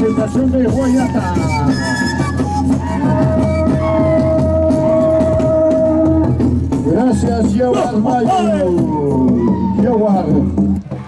Presentación de Guayata. Gracias, Yowar Mayo. Yowar.